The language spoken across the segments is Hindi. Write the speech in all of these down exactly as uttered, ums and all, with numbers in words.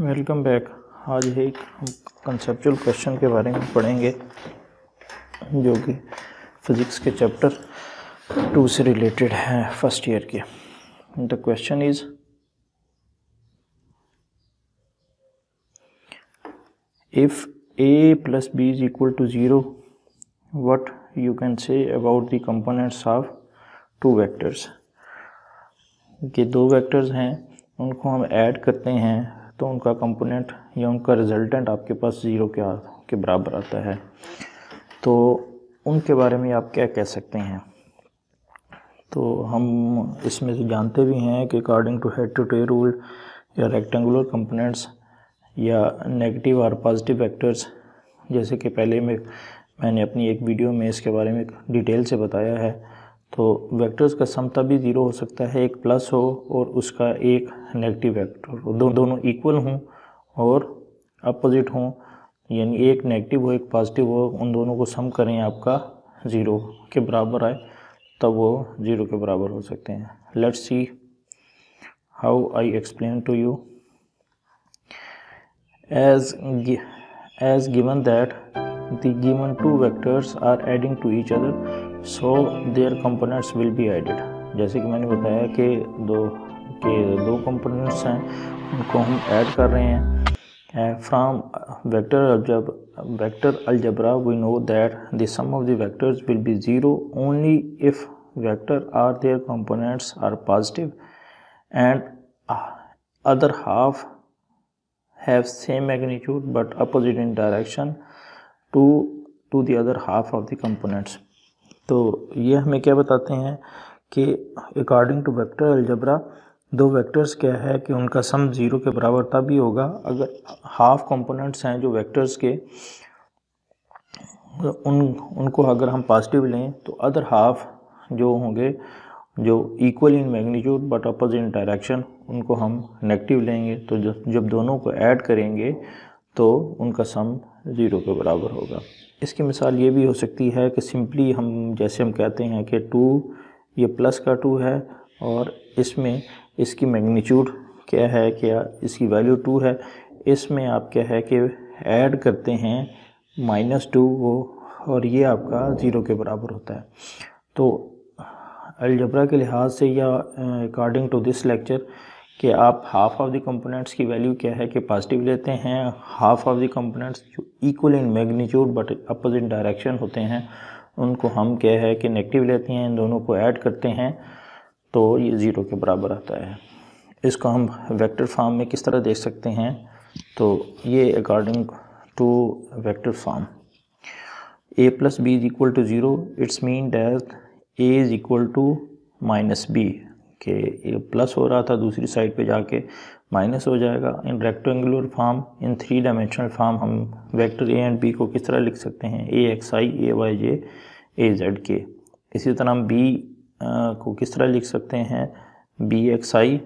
Welcome back. आज ही हम कंसेप्चुअल क्वेश्चन के बारे में पढ़ेंगे जो कि फिज़िक्स के चैप्टर टू से रिलेटेड है फर्स्ट ईयर के। The question is if A plus B is equal to zero what you can say about the components of two vectors. ये दो वेक्टर्स हैं, उनको हम ऐड करते हैं तो उनका कंपोनेंट या उनका रिजल्टेंट आपके पास ज़ीरो के के बराबर आता है। तो उनके बारे में आप क्या कह सकते हैं? तो हम इसमें से जानते भी हैं कि according to head to tail rule या रेक्टेंगुलर कंपोनेंट्स या नेगेटिव और पॉजिटिव वेक्टर्स, जैसे कि पहले में मैंने अपनी एक वीडियो में इसके बारे में डिटेल से बताया है, तो वेक्टर्स का सम तभी ज़ीरो हो सकता है एक प्लस हो और उसका एक नेगेटिव वेक्टर हो, दो, दोनों इक्वल हों और अपोजिट हों, यानी एक नेगेटिव हो एक पॉजिटिव हो, उन दोनों को सम करें आपका ज़ीरो के बराबर आए, तब वो ज़ीरो के बराबर हो सकते हैं। Let's see how I explain to you. As as given that the given two vectors are adding to each other so their components will be added। जैसे कि मैंने बताया कि दो के दो कंपोनेंट्स हैं, उनको हम ऐड कर रहे हैं। From vector vector algebra we know that the sum of the vectors will be zero only if vector are their components are positive and other half have same magnitude but opposite in direction to to the other half of the components. तो ये हमें क्या बताते हैं कि अकॉर्डिंग टू वेक्टर अलजबरा दो वेक्टर्स क्या है कि उनका सम ज़ीरो के बराबर तभी होगा अगर हाफ कंपोनेंट्स हैं जो वेक्टर्स के, उन उनको अगर हम पॉजिटिव लें तो अदर हाफ जो होंगे जो equal in magnitude but opposite in direction, उनको हम नेगेटिव लेंगे। तो जब दोनों को ऐड करेंगे तो उनका सम ज़ीरो के बराबर होगा। इसकी मिसाल ये भी हो सकती है कि सिंपली हम जैसे हम कहते हैं कि टू, ये प्लस का टू है और इसमें इसकी मैग्नीट्यूड क्या है, क्या इसकी वैल्यू टू है, इसमें आप क्या है कि ऐड करते हैं माइनस टू वो, और ये आपका ज़ीरो के बराबर होता है। तो अलजबरा के लिहाज से या अकॉर्डिंग टू दिस लेक्चर कि आप हाफ ऑफ द कंपोनेंट्स की वैल्यू क्या है कि पॉजिटिव लेते हैं, हाफ ऑफ द कंपोनेंट्स जो equal in magnitude but opposite direction होते हैं उनको हम क्या है कि नेगेटिव लेते हैं, इन दोनों को ऐड करते हैं तो ये ज़ीरो के बराबर आता है। इसको हम वेक्टर फॉर्म में किस तरह देख सकते हैं? तो ये according to vector form A plus B is equal to zero it's mean that A is equal to minus B, कि ये प्लस हो रहा था दूसरी साइड पे जाके माइनस हो जाएगा। In rectangular form, in three dimensional form हम वेक्टर ए एंड बी को किस तरह लिख सकते हैं? A X I, A Y J, A Z K. इसी तरह हम बी को किस तरह लिख सकते हैं? B X I,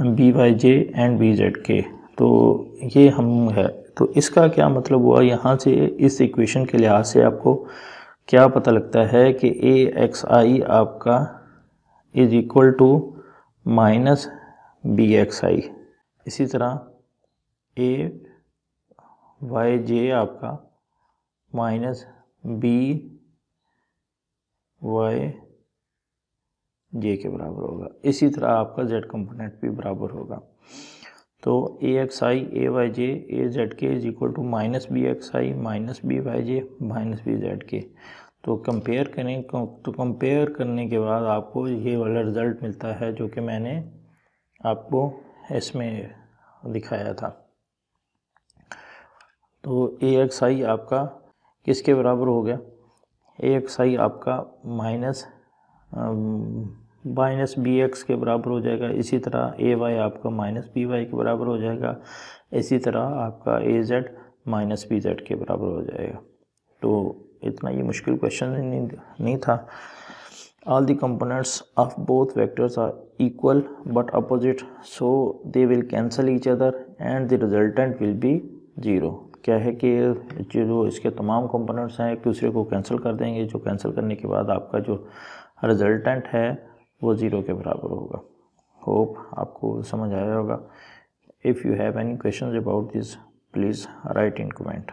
B Y J and B Z K. तो ये हम है, तो इसका क्या मतलब हुआ? यहाँ से इस इक्वेशन के लिहाज से आपको क्या पता लगता है कि ए एक्स आई आपका is equal to minus B X I. इसी तरह ए वाई जे आपका माइनस बी वाई जे के बराबर होगा। इसी तरह आपका जेड कंपोनेंट भी बराबर होगा। तो A X I, A Y J, A Z K is equal to minus B X I minus B Y J minus B Z K. तो कंपेयर करें, तो कंपेयर करने के बाद आपको ये वाला रिज़ल्ट मिलता है जो कि मैंने आपको इसमें दिखाया था। तो ए एक्स आई आपका किसके बराबर हो गया? ए एक्स आई आपका माइनस माइनस बी एक्स के बराबर हो जाएगा। इसी तरह ए वाई आपका माइनस बी वाई के बराबर हो जाएगा। इसी तरह आपका A Z minus B Z के बराबर हो जाएगा। तो इतना ये मुश्किल क्वेश्चन नहीं, नहीं था। All the components of both vectors are equal but opposite so they will cancel each other and the resultant will be zero. क्या है कि जो इसके तमाम कंपोनेंट्स हैं एक दूसरे को कैंसिल कर देंगे, जो कैंसिल करने के बाद आपका जो रिजल्टेंट है वो ज़ीरो के बराबर होगा। होप आपको समझ आया होगा। If you have any questions about this, please write in comment.